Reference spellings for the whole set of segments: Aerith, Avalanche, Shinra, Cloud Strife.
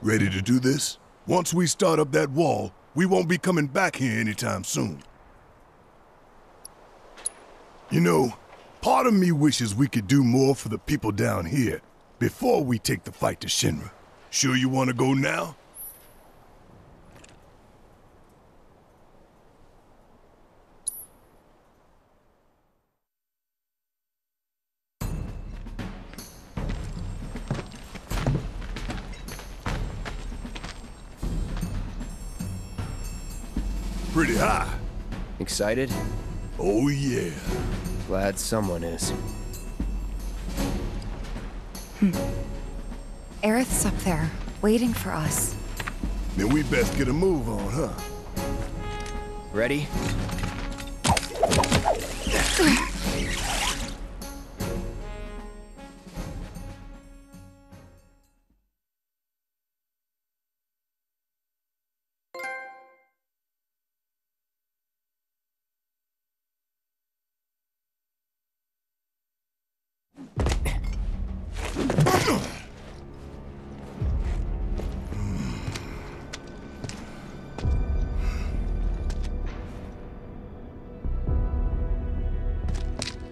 Ready to do this? Once we start up that wall, we won't be coming back here anytime soon. You know, part of me wishes we could do more for the people down here before we take the fight to Shinra. Sure you want to go now? Pretty high. Excited? Oh yeah. Glad someone is. Aerith's up there, waiting for us. Then we best get a move on, huh? Ready?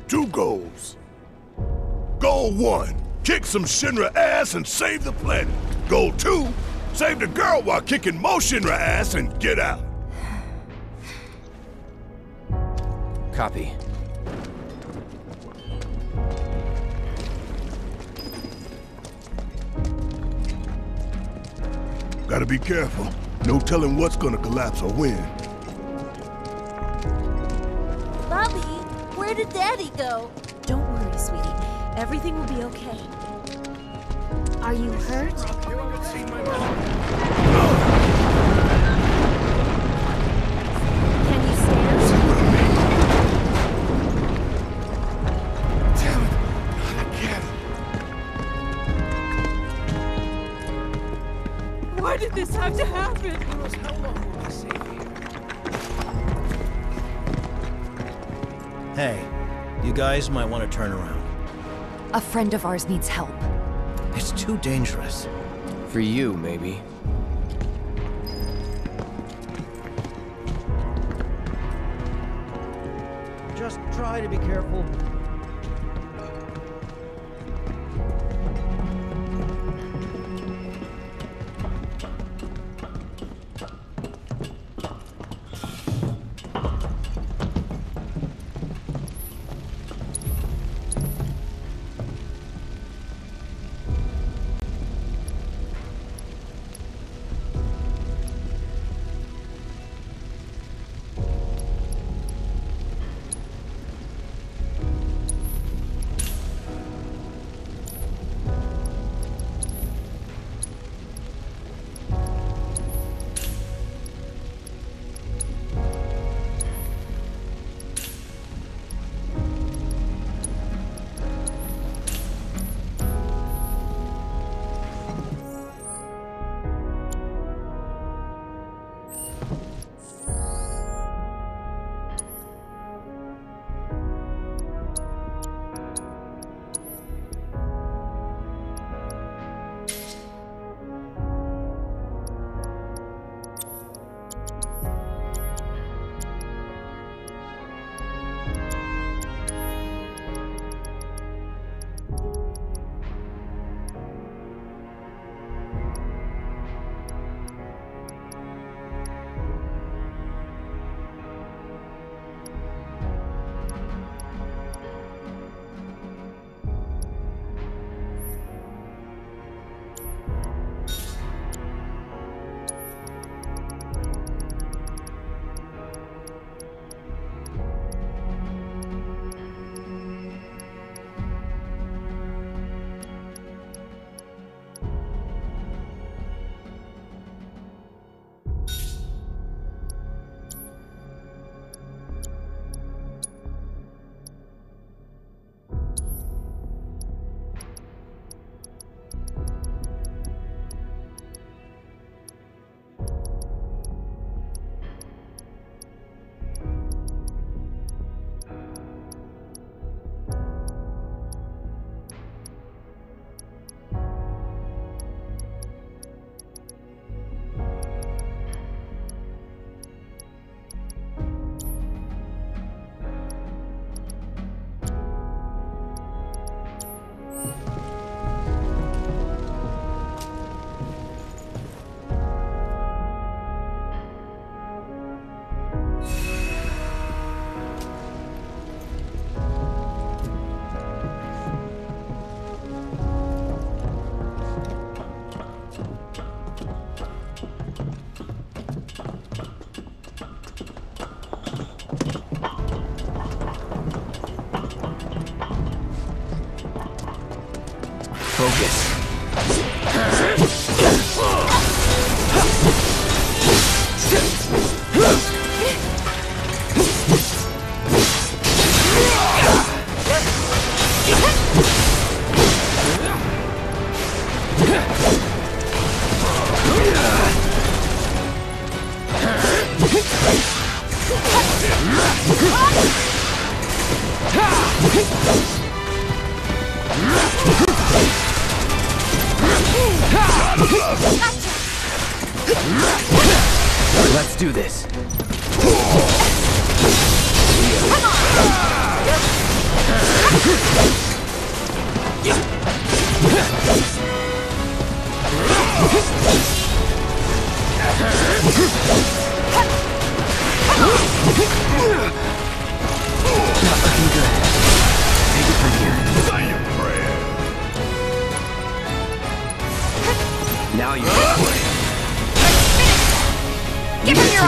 Two goals. Goal one, kick some Shinra ass and save the planet. Goal two, save the girl while kicking more Shinra ass and get out. Copy. Gotta be careful. No telling what's gonna collapse or when. Bobby! Where did Daddy go? Don't worry, sweetie. Everything will be okay. Are you hurt? Can you stand? Damn it! Not again. Why did this have to happen? Hey, you guys might want to turn around. A friend of ours needs help. It's too dangerous. For you, maybe. Just try to be careful. Let's do this. Come on. Now you're ready. Give him your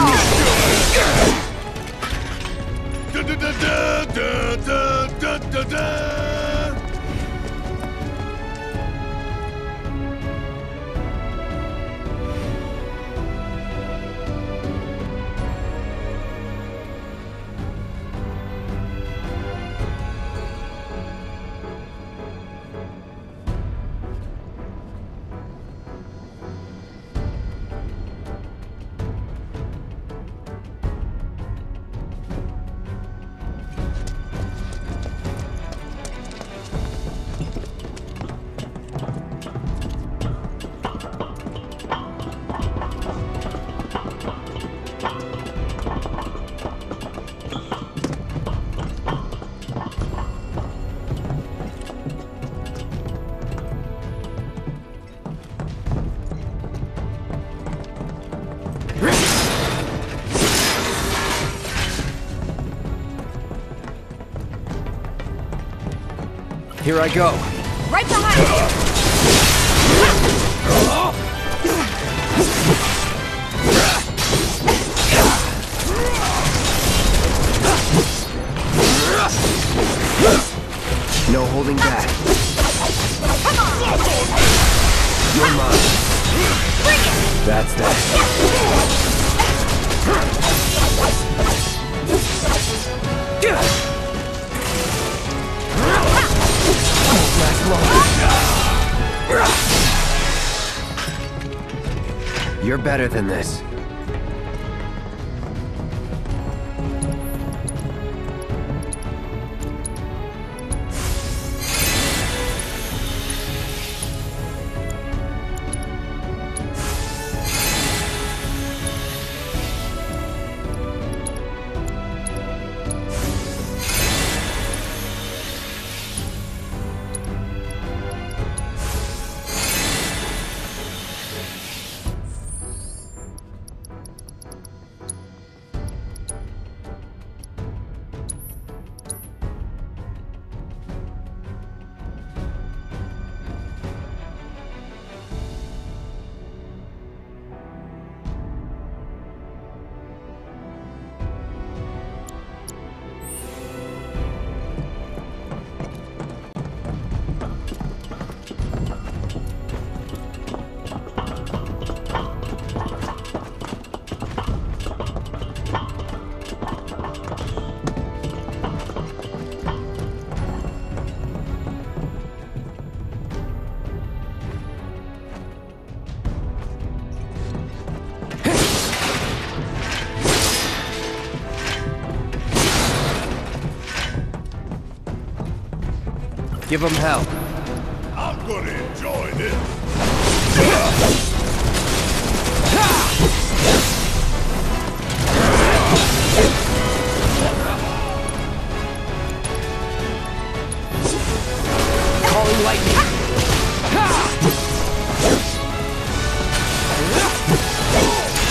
Here I go. Right behind you. No holding back. Come on. You're mine. Bring it. That's that. You're better than this. Give them hell. I'm gonna enjoy this. Calling lightning.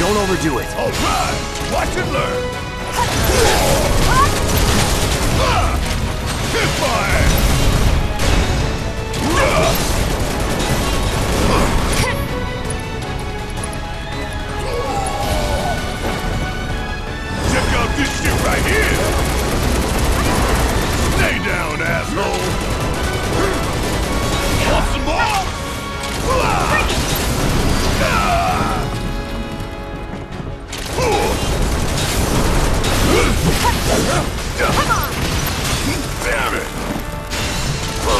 Don't overdo it. All right. Watch and learn. Goodbye. Check out this shit right here! Stay down, asshole! Want some more? Come on! Damn it! Oh.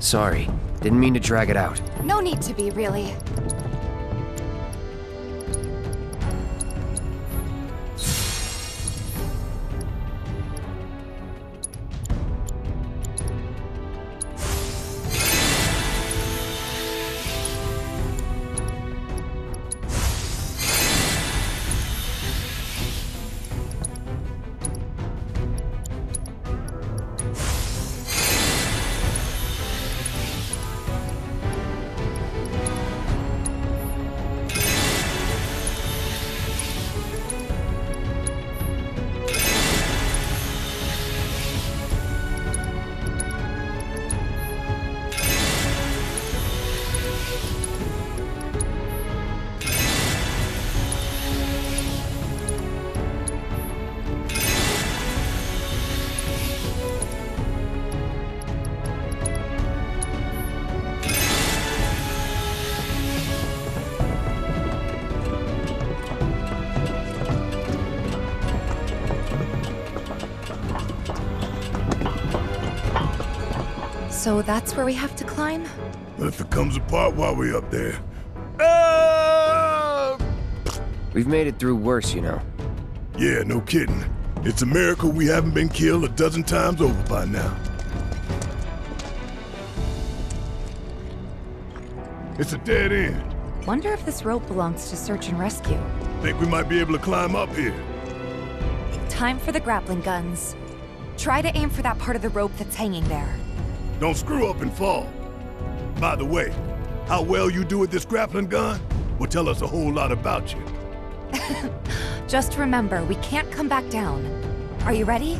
Sorry, didn't mean to drag it out. No need to be, really. So that's where we have to climb? If it comes apart while we're up there. We've made it through worse, you know. Yeah, no kidding. It's a miracle we haven't been killed a dozen times over by now. It's a dead end. Wonder if this rope belongs to search and rescue. Think we might be able to climb up here. Time for the grappling guns. Try to aim for that part of the rope that's hanging there. Don't screw up and fall. By the way, how well you do with this grappling gun will tell us a whole lot about you. Just remember, we can't come back down. Are you ready?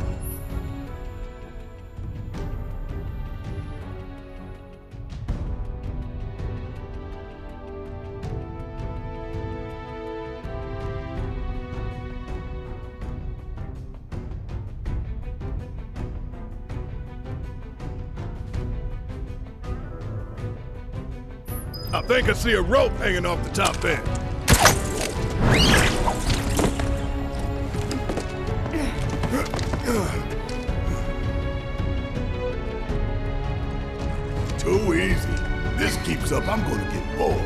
I think I see a rope hanging off the top end. Too easy. This keeps up, I'm gonna get bored.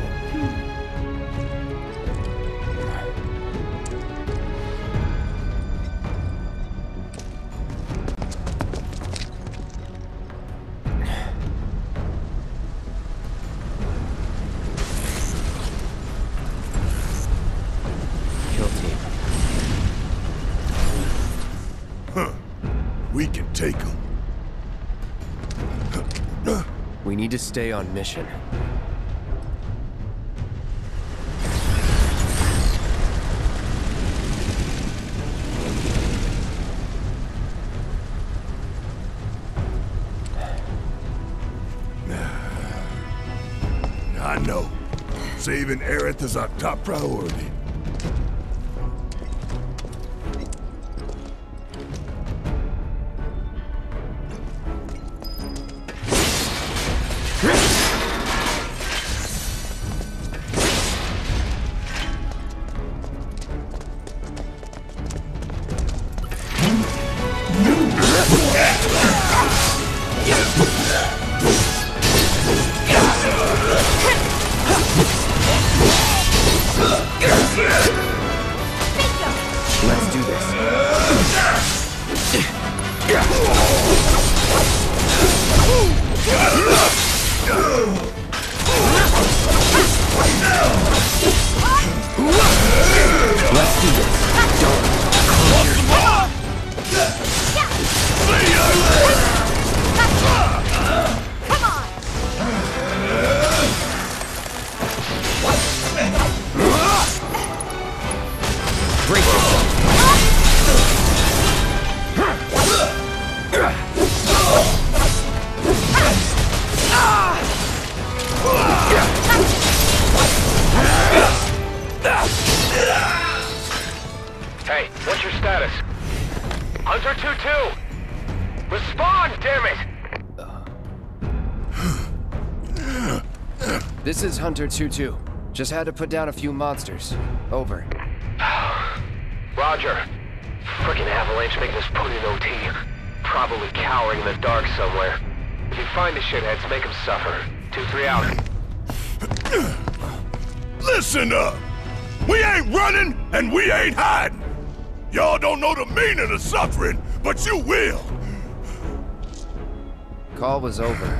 We need to stay on mission. I know. Saving Aerith is our top priority. Break yourself. Hey, what's your status? Hunter 2-2! Respond, dammit! This is Hunter 2-2. Just had to put down a few monsters. Over. Roger. Frickin' Avalanche making us put in OT. Probably cowering in the dark somewhere. If you find the shitheads, make them suffer. 2-3 out. Listen up! We ain't running, and we ain't hiding! Y'all don't know the meaning of suffering, but you will! Call was over.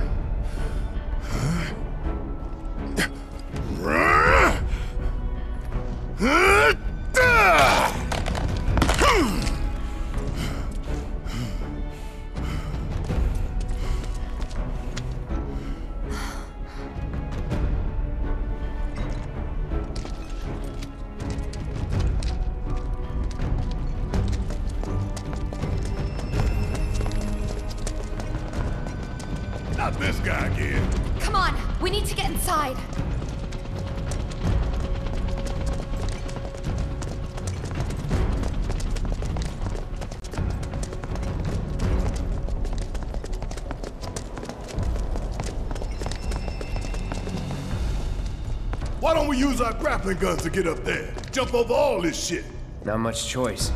This guy again. Come on, we need to get inside. Why don't we use our grappling guns to get up there? Jump over all this shit. Not much choice.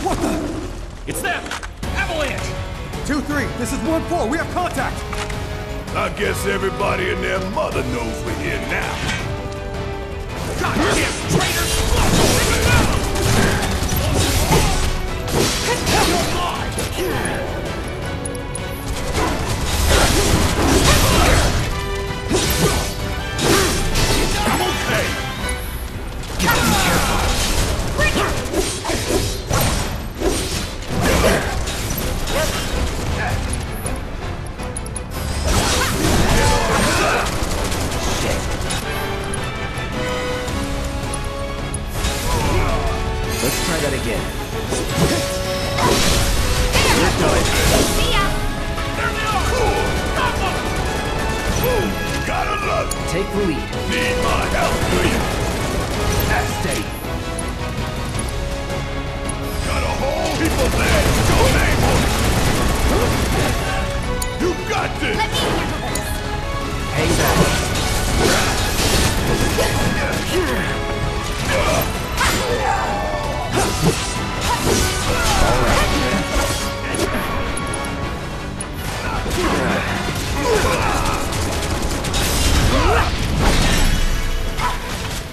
What the? It's them! Avalanche! 2-3, this is 1-4, we have contact! I guess everybody and their mother knows we're here now. Goddamn traitors! Look at them! Let's try that again. See ya! There they are! Stop them! Gotta look! Take the lead. Need my help, do you? That's steady. Got a whole heap of legs! Go name on it! You got this! Let me handle this! Hang back.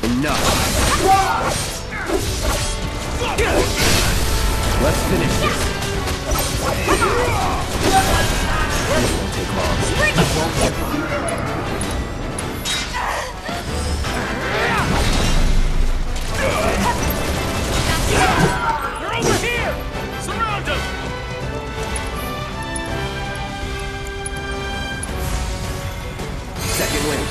Enough. Let's finish this. This won't take long. It won't take long. They're over here! Surround them! Second wind.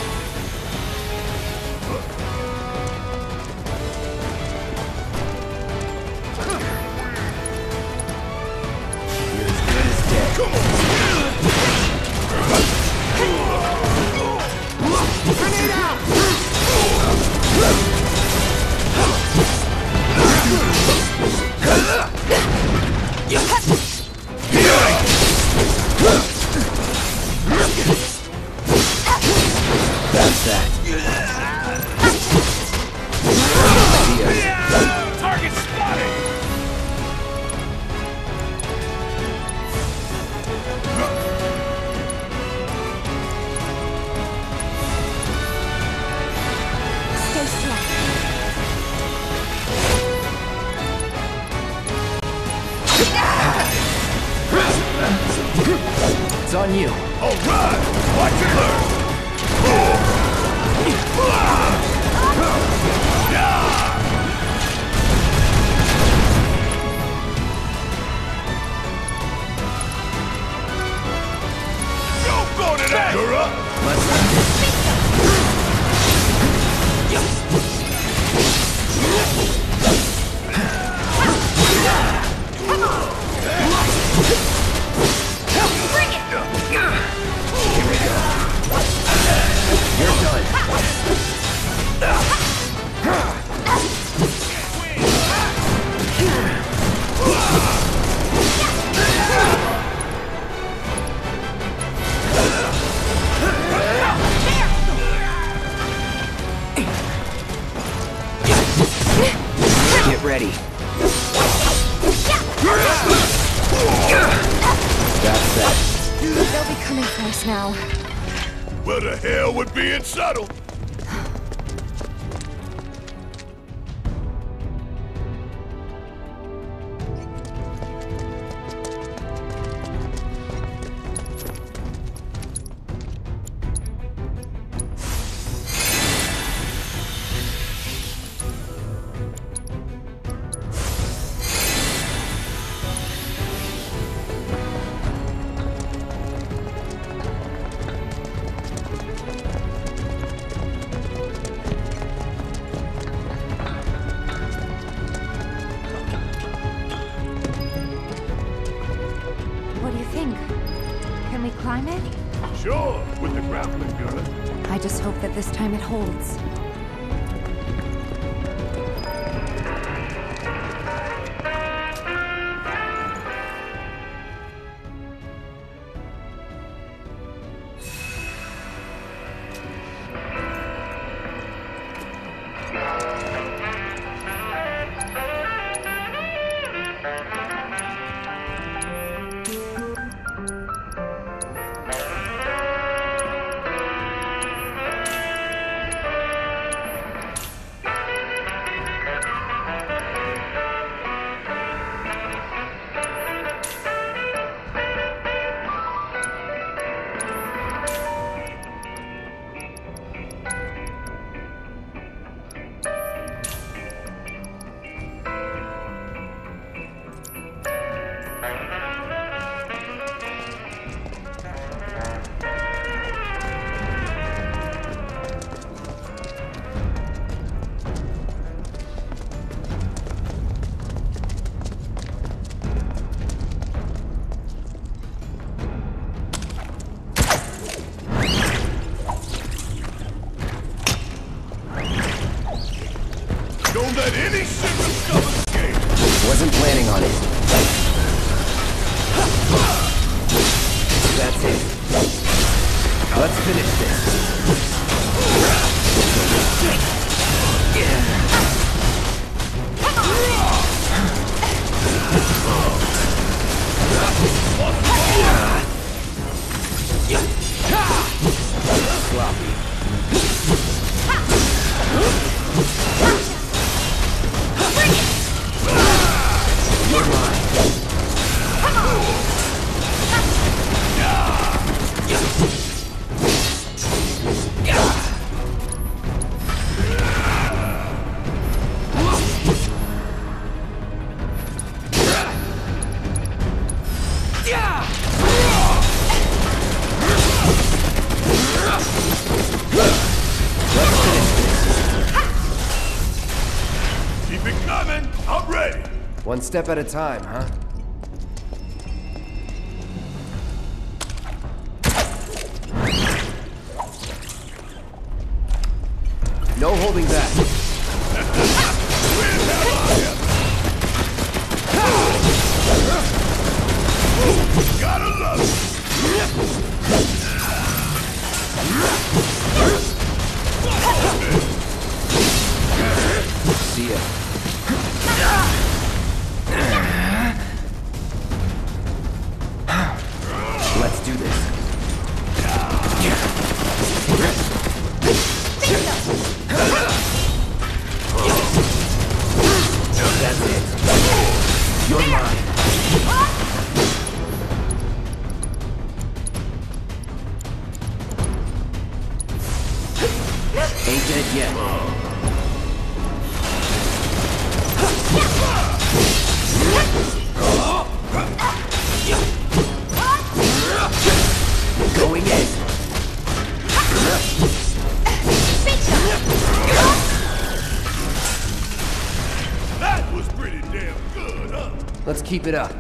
It's on you. All right, watch it learn. Don't go to that. You're up. Let's end this. now. Well, the hell would be it subtle? Holds. One step at a time, huh? No holding back. Gotta love it. See ya. Let's do this. That's it. You're mine. Ain't dead yet. Going in. That was pretty damn good, huh? Let's keep it up.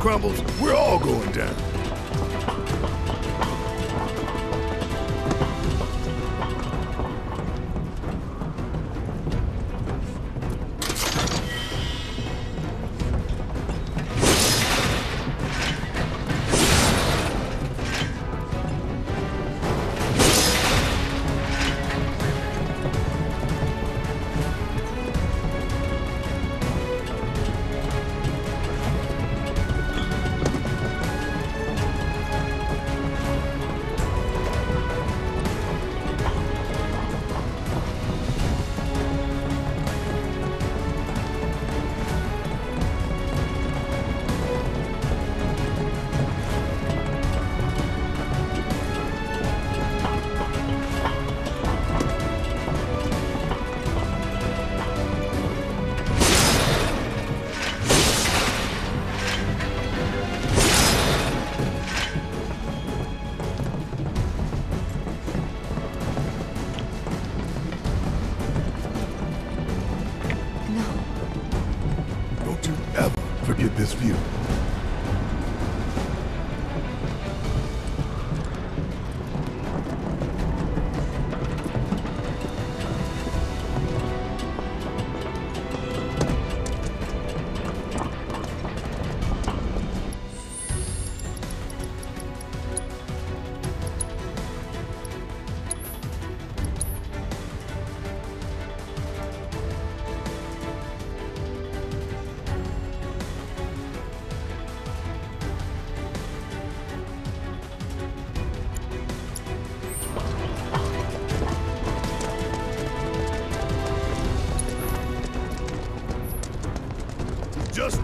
Crumbles, we're all going down.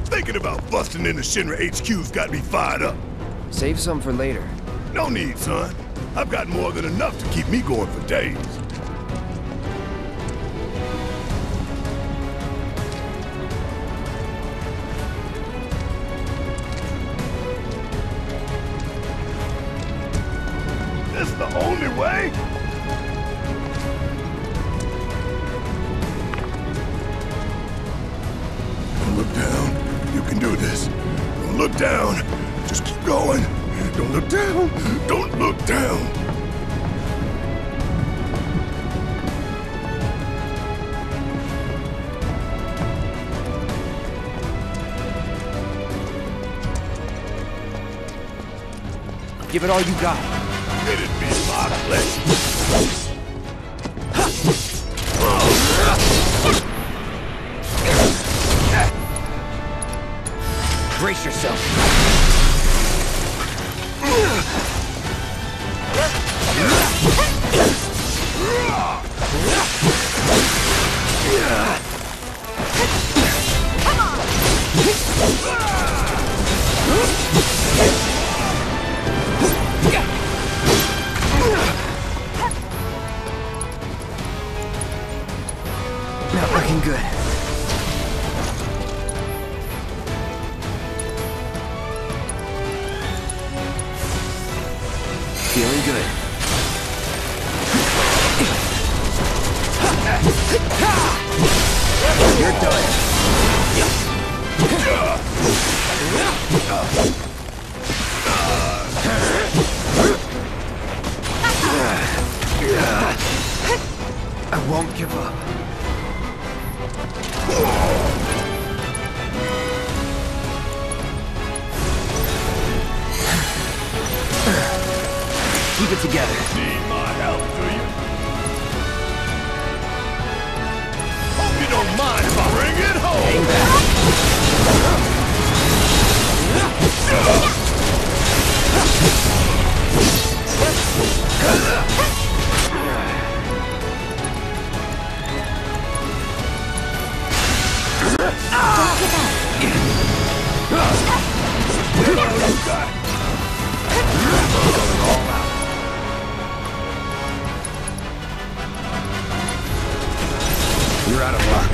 Thinking about busting into Shinra HQ's got me fired up. Save some for later. No need, son. I've got more than enough to keep me going for days. This is the only way? Don't look down. You can do this. Don't look down. Just keep going. Don't look down. Don't look down. Give it all you got. It'd be my pleasure. Brace yourself. Come on! Feeling good. You're done. I won't give up. Keep it together. Need my help, do you? Hope you don't mind if I bring it home! Hang back. Don't give up. You're out of luck.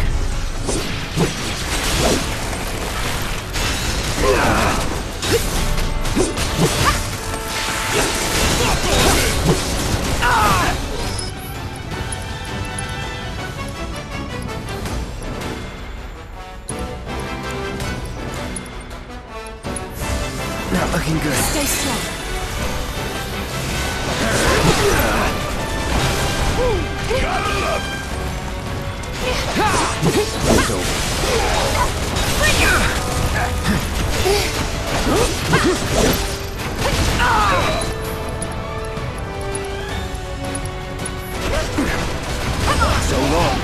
Not looking good. Stay strong. Gotta love it. So long.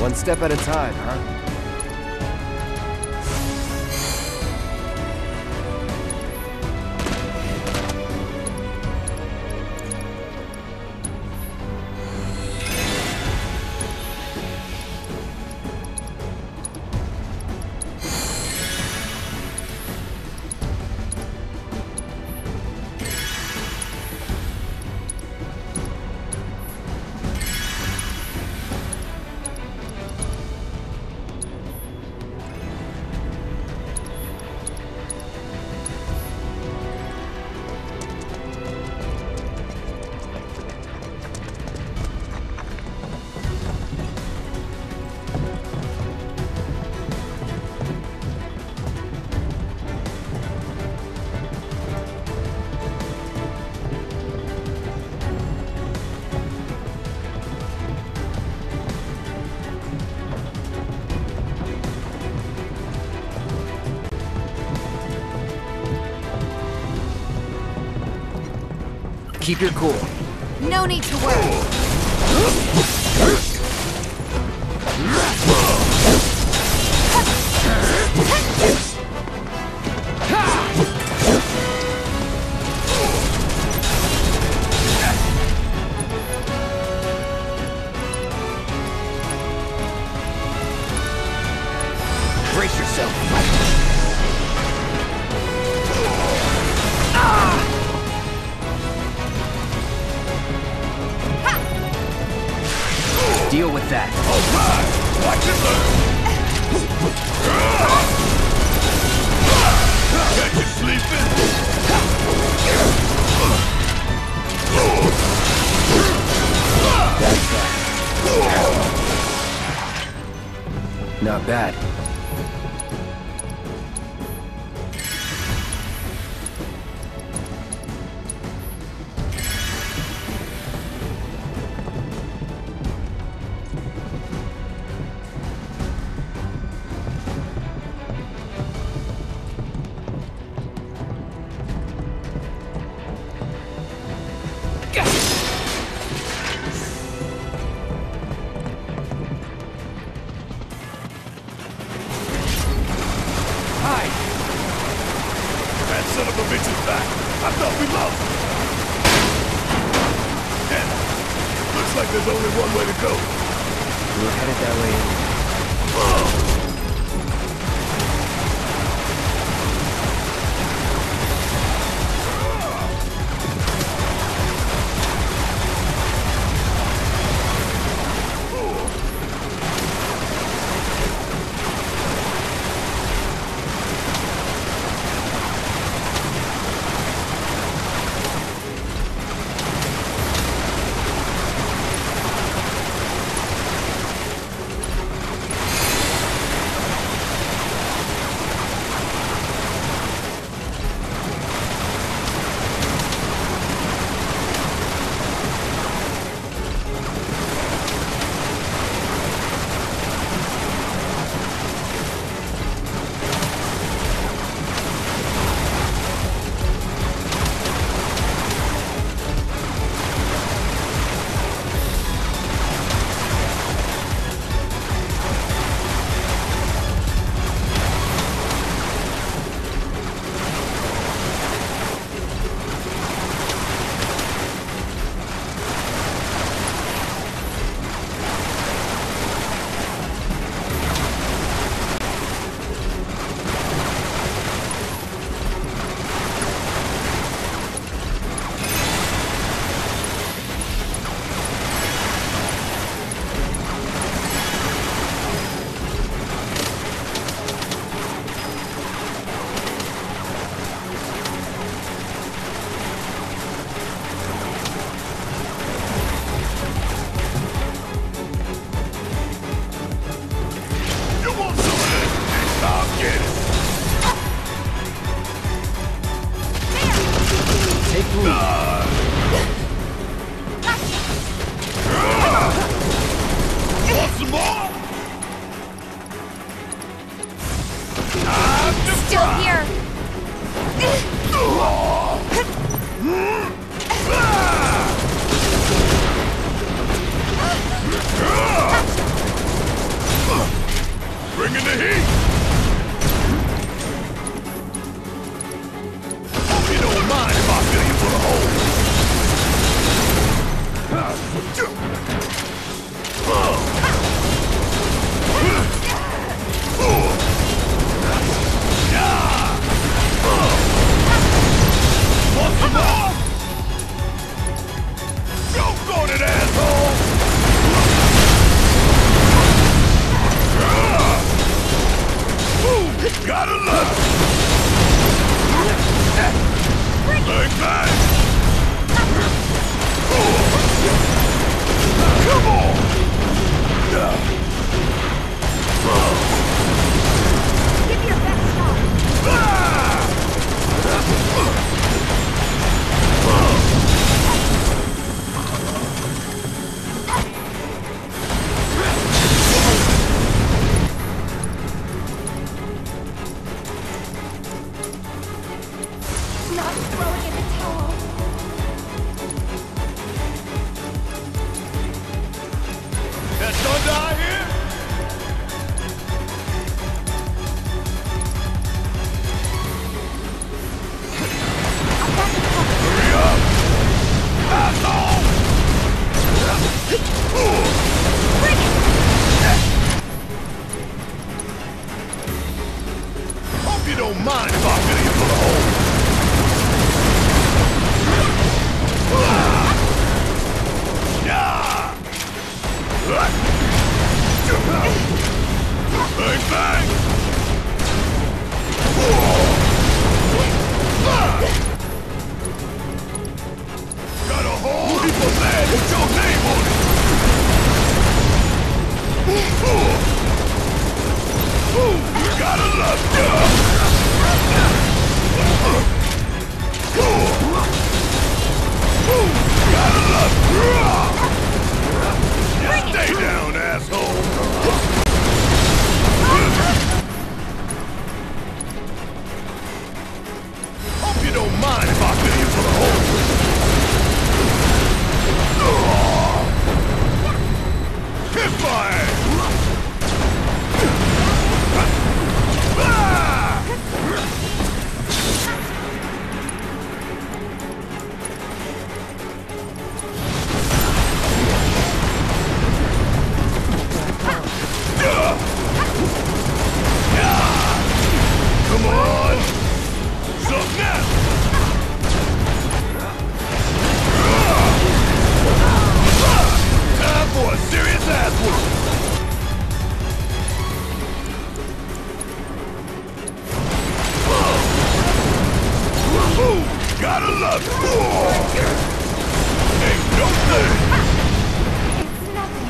One step at a time, huh? Keep your cool. No need to worry. Brace yourself. Deal with that. All right, watch it learn. Got you sleeping. That's that. Not bad. I thought we lost him. Damn it. Looks like there's only one way to go. We're headed that way. Whoa! Stay down, asshole! blood roar! Ain't no thing! It's nothing.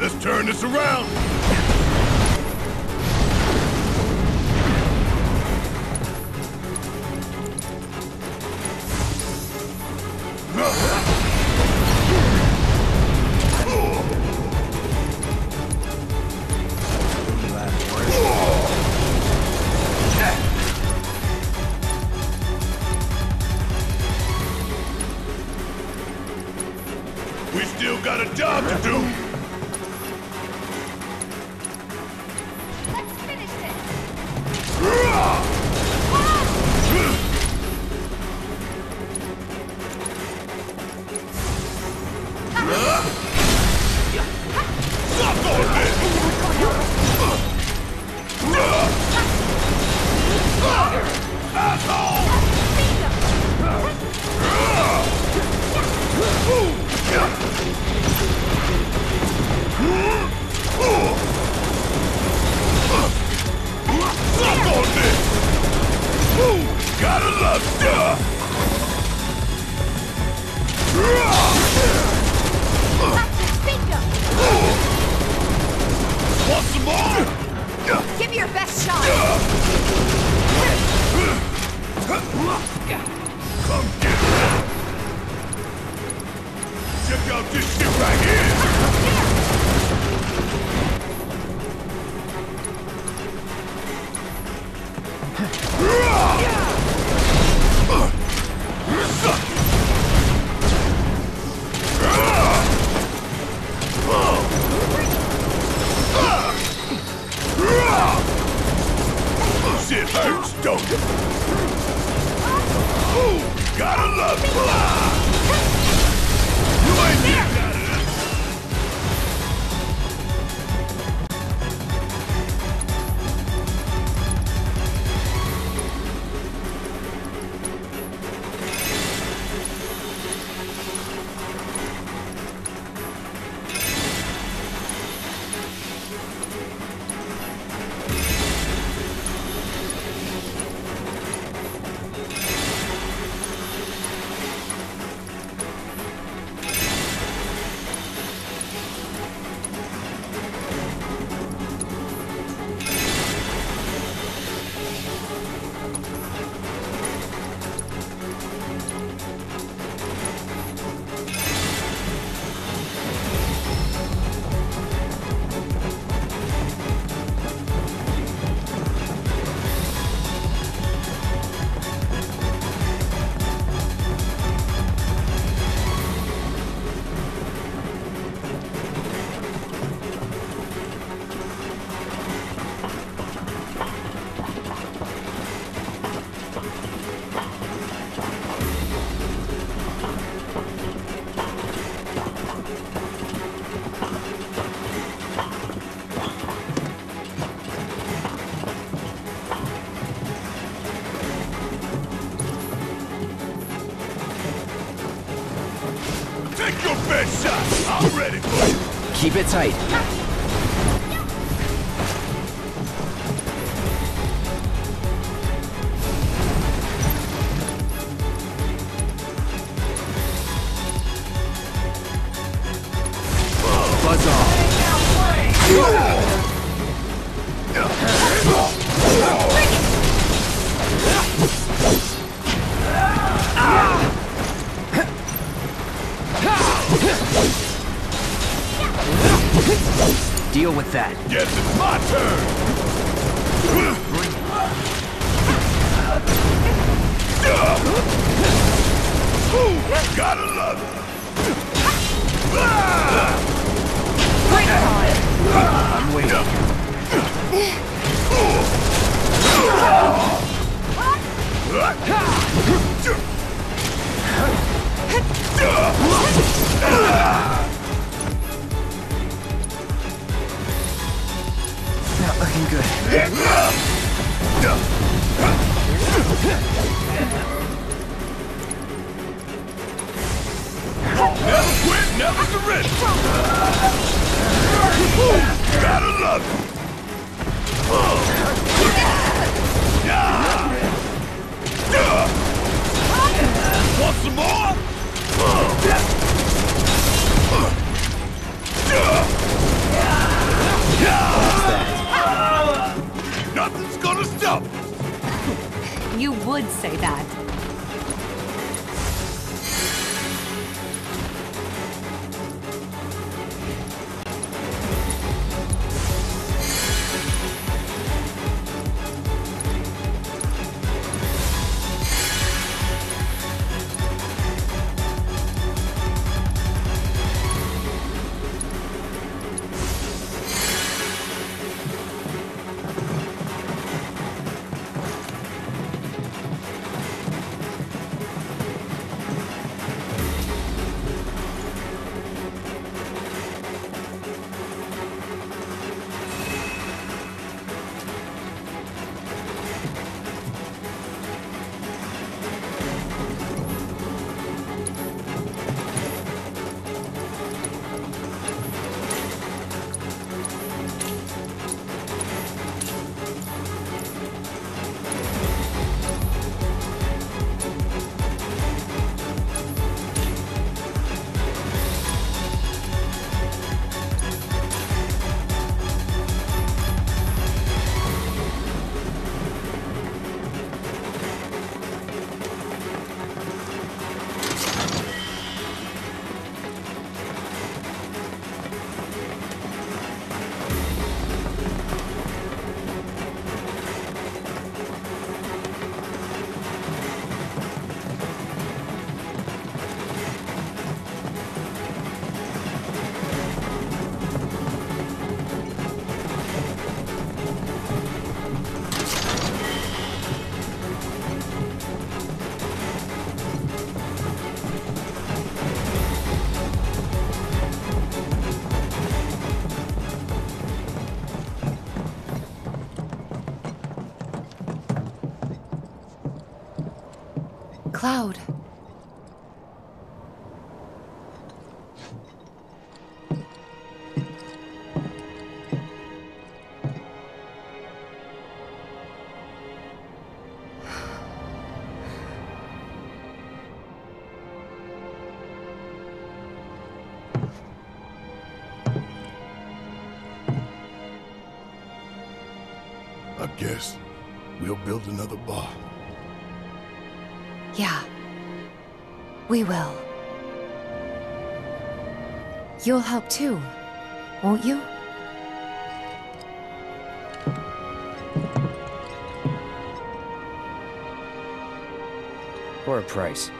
Let's turn this around! Keep it tight. Buzz off. Deal with that. Yes, it's my turn! Gotta love it! Bring it on! I'm waiting. Looking good. you would say that. Cloud. I guess we'll build another bar. Yeah, we will. You'll help too, won't you? For a price.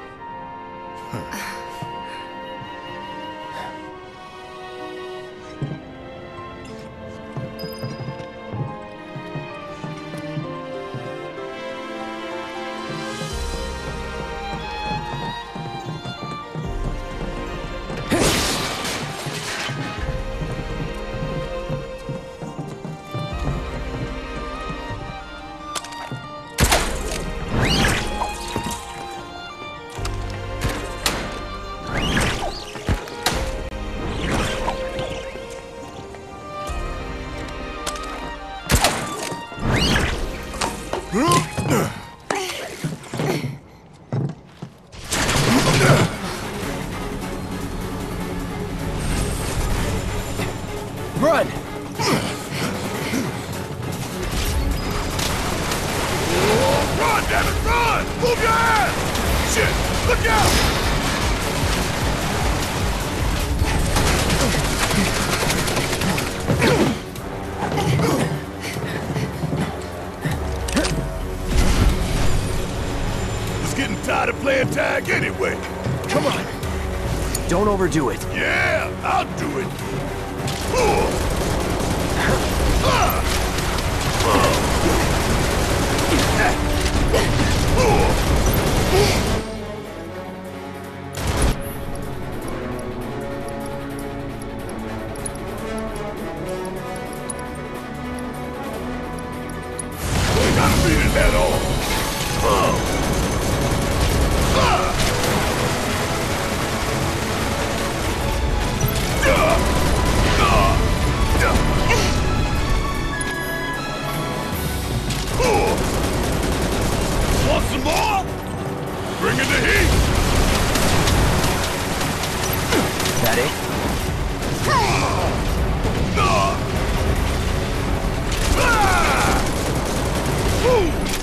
Tag anyway. Come on. Don't overdo it. Yeah, I'll do it. I gotta beat it at all.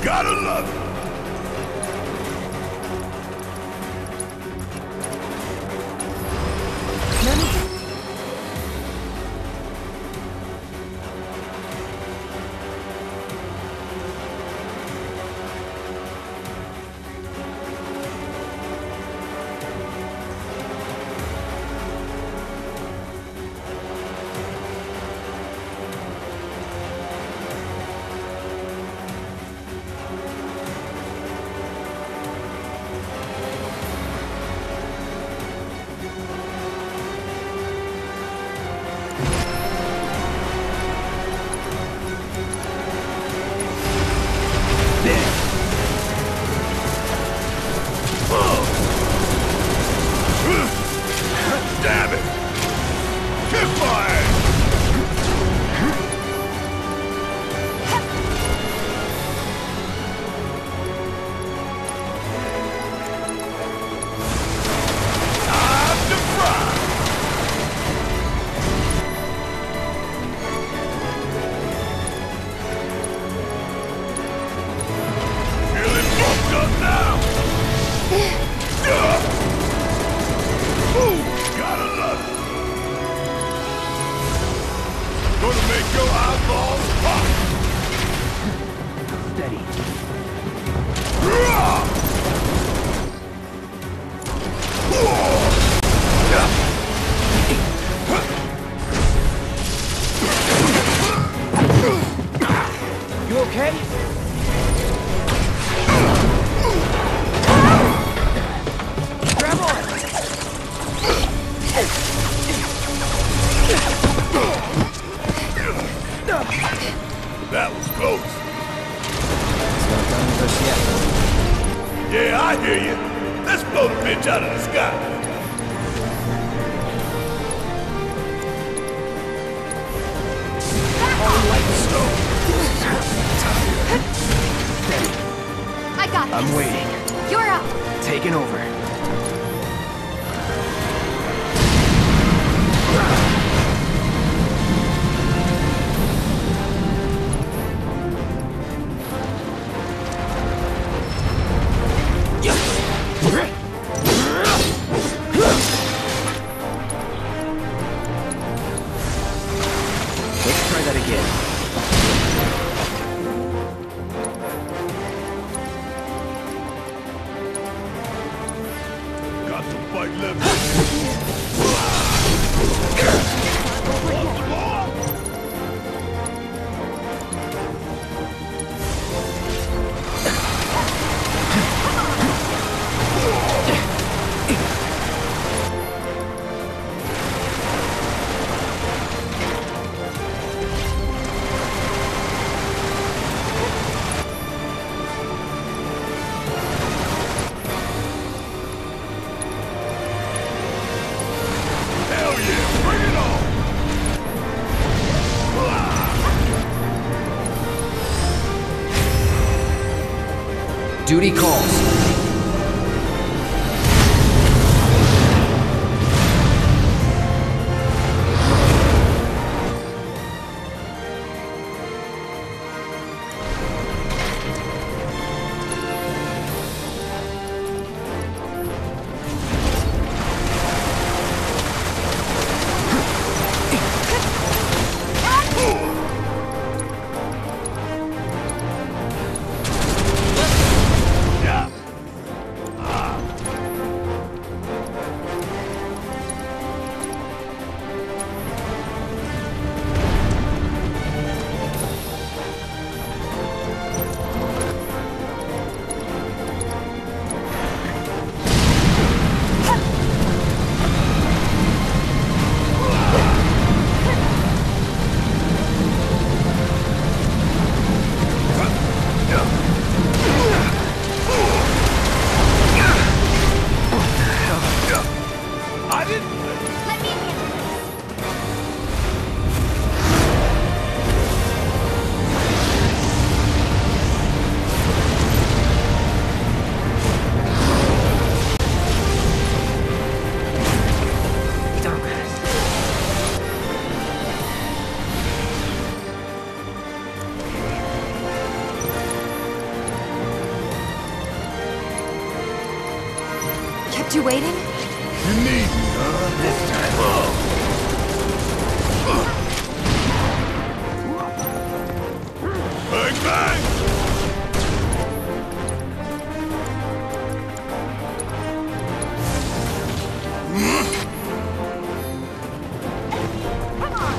Gotta love it. I hear you. Let's blow the bitch out of the sky. I got this. I'm waiting. You're up. Taking over. Duty calls. You waiting? You need me, huh? This time. Bang, bang! Come on!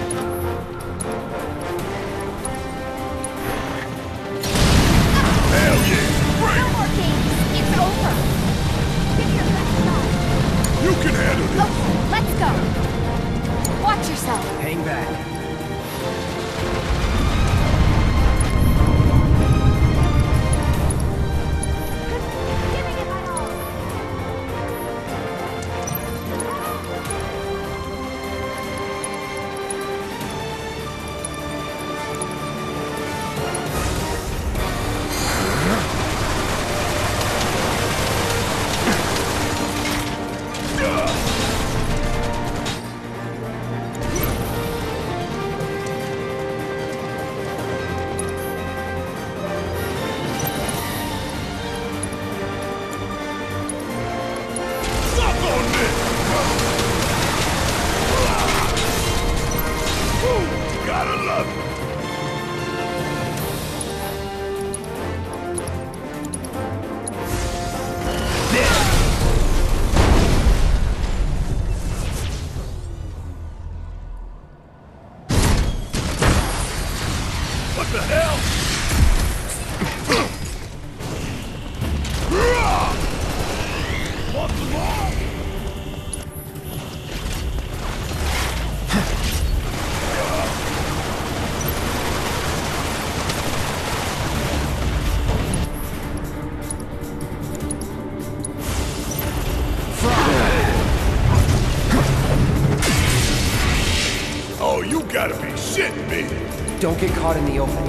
Hell yeah! It's over! You can handle it! Okay, let's go! Watch yourself! Hang back. Giving it my all. Don't get caught in the open.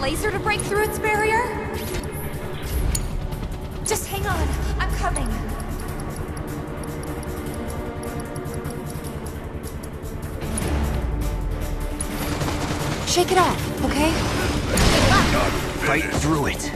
Laser to break through its barrier? Just hang on. I'm coming. Shake it off, okay? Right through it.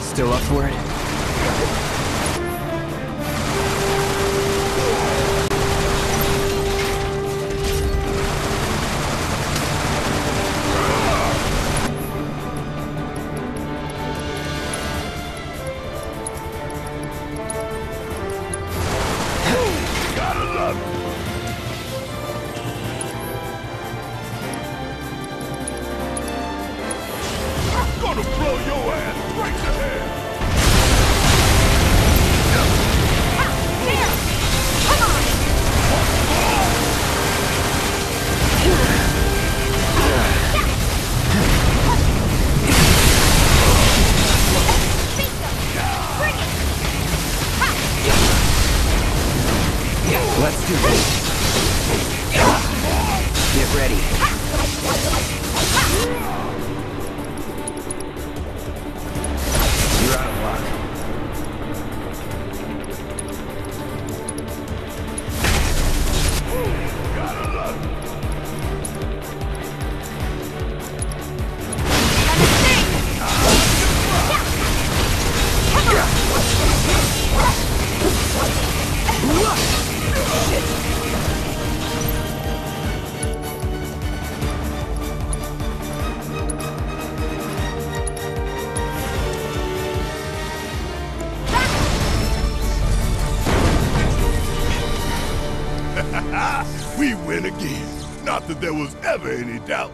Still up for it? Gonna blow your ass right to hell! we win again. Not that there was ever any doubt.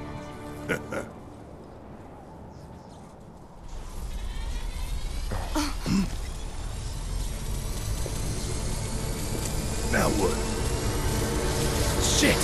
Now what? Shit!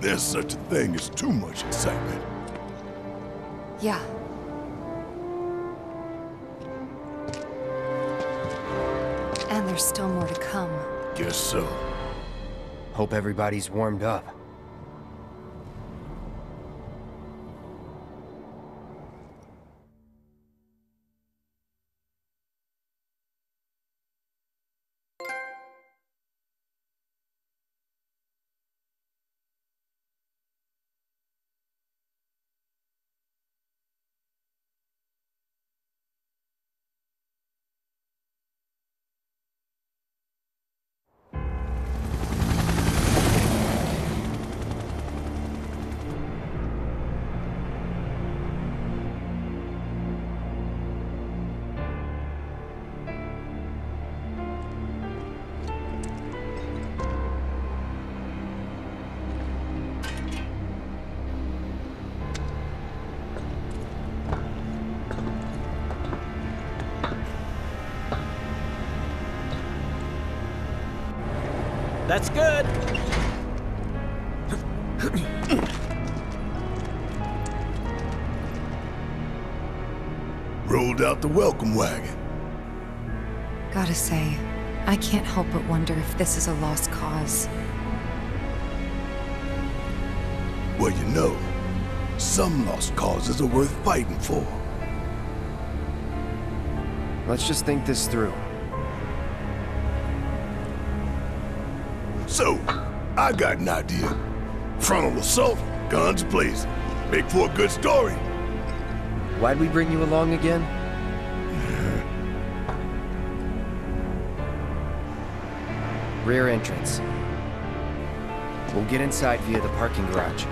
There's such a thing as too much excitement. Yeah. And there's still more to come. Guess so. Hope everybody's warmed up. That's good! Rolled out the welcome wagon. Gotta say, I can't help but wonder if this is a lost cause. Well, you know, some lost causes are worth fighting for. Let's just think this through. So, I got an idea. Frontal assault, guns blazing. Make for a good story. Why'd we bring you along again? Rear entrance. We'll get inside via the parking garage.